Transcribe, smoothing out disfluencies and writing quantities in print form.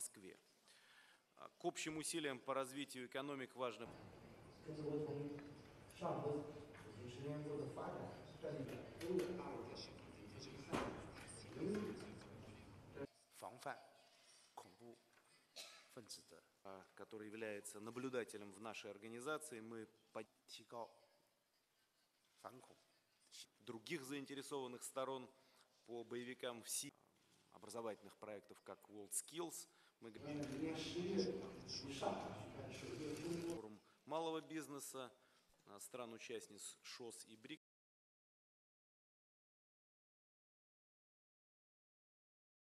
Москве. К общим усилиям по развитию экономик важно... который является наблюдателем в нашей организации, мы подтекал других заинтересованных сторон по боевикам в Сирии, образовательных проектов, как WorldSkills, мы говорим, форум малого бизнеса, стран-участниц ШОС и БРИКС.